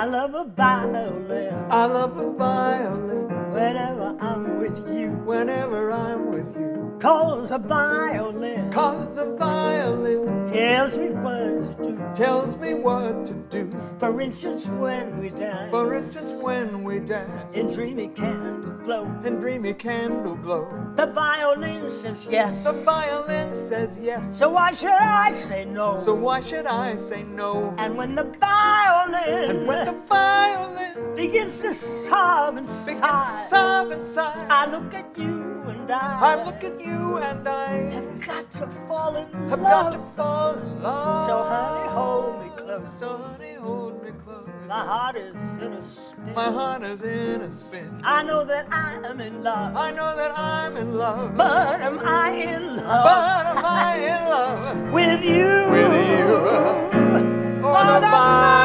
I love a violin. I love a violin. Whenever I'm with you. Whenever I'm with you. Cause a violin. Tells me what to do. Tells me what to do. For instance when we dance. For instance when we dance. In dreamy candle glow. In dreamy candle glow. The violin says yes. The violin says yes. So why should I say no? So why should I say no? And when the violin begins to sob and sigh, I look at you and I look at you and I have got to fall in love. So honey, hold me close. So honey, hold me close. My heart is in a spin. My heart is in a spin. I know that I am in love. I know that I'm in love. But am I in love? But am I in love with you? With you. Oh, the violin.